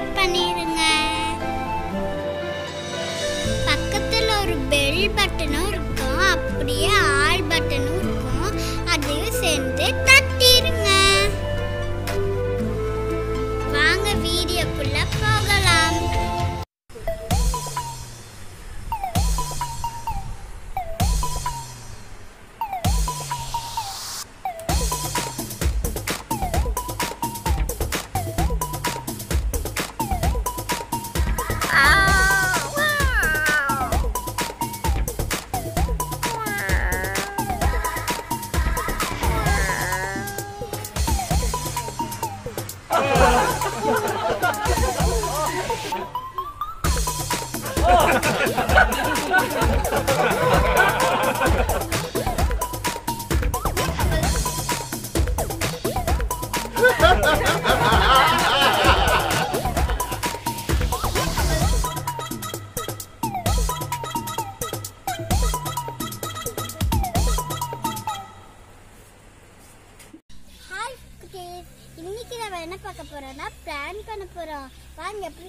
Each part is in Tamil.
சப்ஸ்கிரைப் பண்ணிருங்க. பக்கத்துல ஒரு பெல் பட்டனும் இருக்கும், அப்படியே ஆல் பட்டனும் இருக்கும், அதையும் சேர்ந்து தட்டிருங்க. வாங்க வீடியோக்குள்ள போகலாம். இன்னைக்கு நம்ம என்ன பார்க்க போறோம்னா பிளான் பண்ண போறோம். வாங்க எப்படி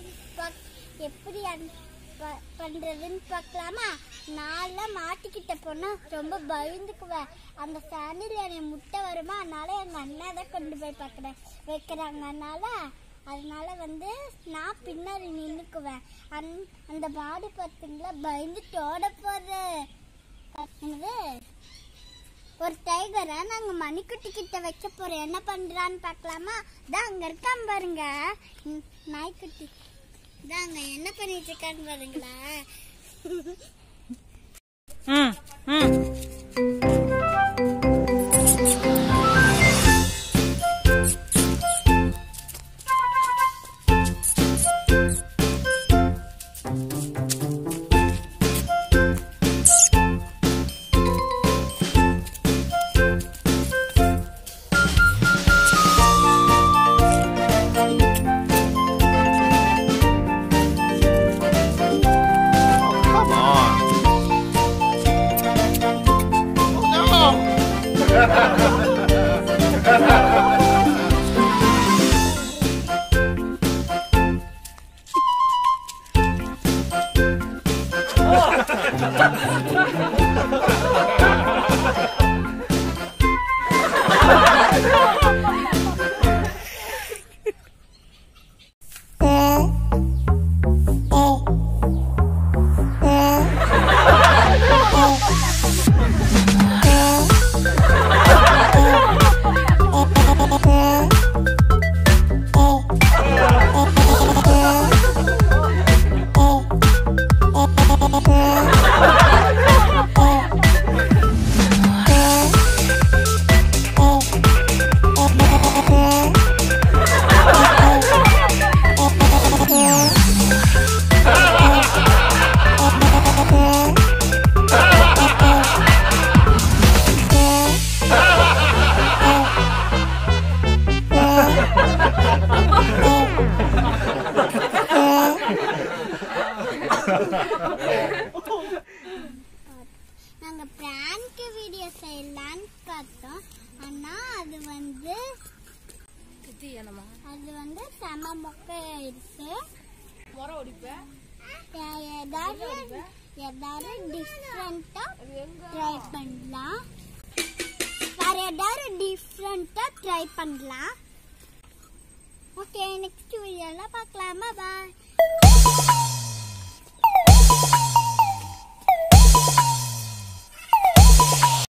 பண்றதுன்னு பார்க்கலாமா? நான்லாம் மாட்டிக்கிட்ட போனா ரொம்ப பயந்துக்குவேன். அந்த ஃபேனில் எனக்கு முட்டை வருமா, அதனால எங்க அண்ணா தான் கொண்டு போய் பார்க்குறேன் வைக்கிறாங்க. அதனால நான் பின்னாடி நின்றுக்குவேன். அந்த மாடு பார்த்தீங்களா பயந்துட்டோட போகுது. ஒரு டைகரை நாங்கள் மணிக்குட்டி கிட்ட வைக்க போகிறோம். என்ன பண்ணுறான்னு பார்க்கலாமா? தான் அங்கே இருக்கான் பாருங்க நாய்க்குட்டி. தான் அங்கே என்ன பண்ணிட்டு இருக்கான்னு பாருங்களா. நாங்க பிராங்க் வீடியோ செய்யலாம்னு பார்த்தோம். ஆனா அது வந்து செம மொக்க ஆயிடுச்சு. ஏதாவது டிஃப்ரெண்டா ட்ரை பண்ணலாம். ஓகே, நெக்ஸ்ட் வீடியோல பார்க்கலாமா? பாய்.